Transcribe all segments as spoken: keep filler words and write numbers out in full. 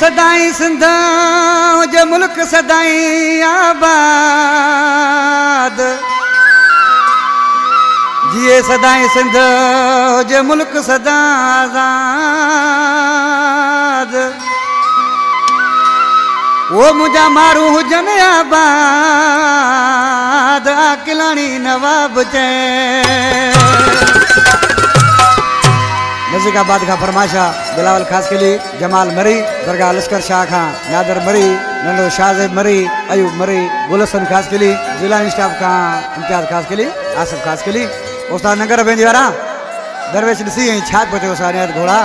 सदाई सिंध हुजे मुल्क सदाई आबाद, जिए सदाई सिंध हुजे मुल्क सदा आज़ाद। वो मुझा मारू हुजन आबाद, आकिलानी नवाब चैन। नजीकाबाद का फरमाशा बिलावल खास के लिए जमाल मरी, दरगाह लश्कर शाह खां नादर मरी, नंदो शाहजेब मरी, अयूब मरी, गुलसन खास के लिए, जिला इंस्टाफ का इम्तियाज खास के लिए, आसफ खास के लिए। उस्ताद नगर भेंजी वारा दरवेश सी छाप पचो सानियत घोड़ा।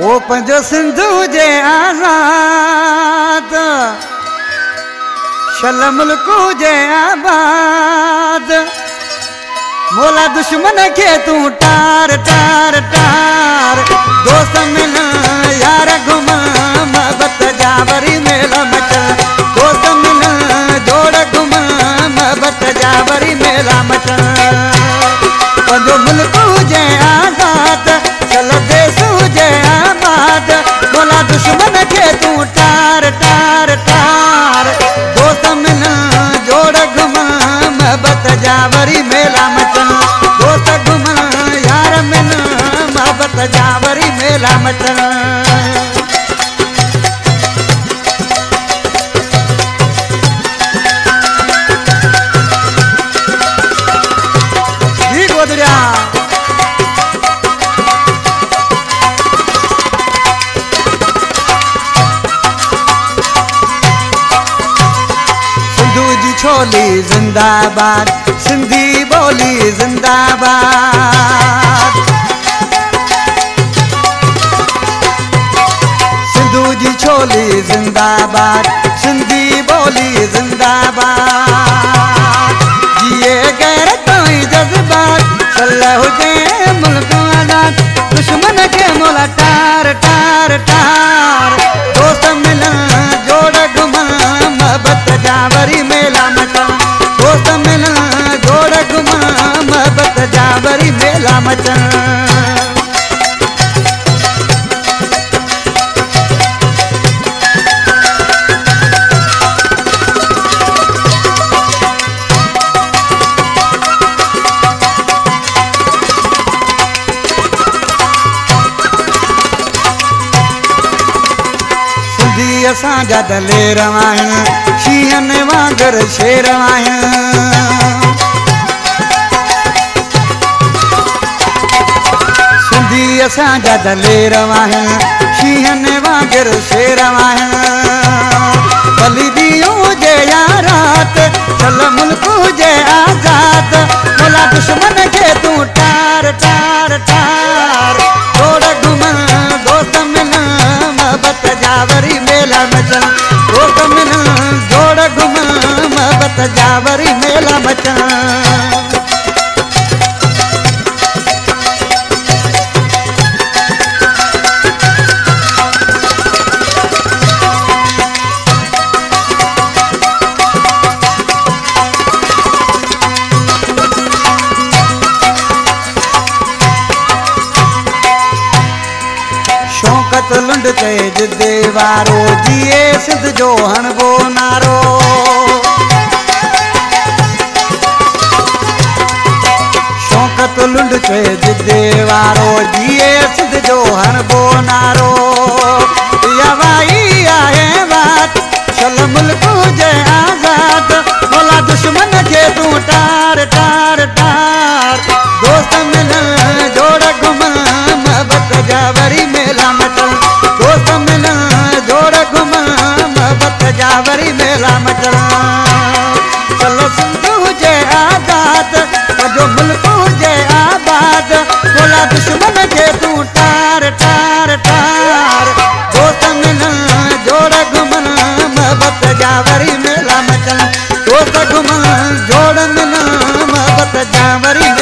वो पंजो सिंधु जे आजाद, शल मुल्क जे आबाद, मोला दुश्मन के तू टार टार टार, दोस्त मिला यार घुमा मबत जावरी मेला मचल, दोस्त मिला जोड़ घुमा मबत जावरी मेला मचल। पंजो मुल्क जे आजाद, चल देश जे आबाद, मोला दुश्मन के तू टार टार टार, दोस्त मिला जोड़ घुमा मबत जावरी मेला मचल, दोस्त घुमा यार मिला मबत जावरी मेला मचल। छोली जिंदाबाद, सिंधी बोली जिंदाबाद, सिंधु जी छोली जिंदाबाद, सिंधी बोली जिंदाबाद। जिए गैरत जज्बात, चल हुजे मुल्क आजाद, दुश्मन के मोला टार टार टार, दोस्त मिला जोड़ घुमा मबत जावरी मेला मचल, दोस्त मिला जोड़ घुमा मबत जावरी मेला मचल। सिंधी असांजा दलेर आहिनि, शीहन वांगर शेर आहिनि, सिंधी असांजा दलेर आहिनि, शीहन वांगर शेर आहिनि। भली ॾींहुं हुजे या राति, चल मुल्क हुजे आज़ाद, भला दुश्मन खे तूं टार टार टार, छोड़ घुमा दोस्त मिला मबत जावरी मेला मचल, दोस्त मिला जोड़ घुमा मबत जावरी मेला मचल। शौकत लुंड ते जिदे वारो, जिए सिंध जो हणबो नारो, शौकत लुंड ते जिदे वारो, जिए सिंध जो हणबो नारो। यवाई आहे बात, चल मुल्क जे आजाद, भला दुश्मन के तू टार टार टार, दोस्त मिला जोड़ घुमा मबत जावरी मेला मचल, दोस्त मिला जोड़ घुमा मबत जावरी मेला मचल। चल सिंधु हुजे आज़ाद, पंहिंजो मुल्क हुजे आबाद, भला दुश्मन खे तूं टार टार टार, दोस्त मिला जोड़ घुमा मबत जावरी मेला मचल, दोस्त घुमा जोड़ मिला मबत जावरी।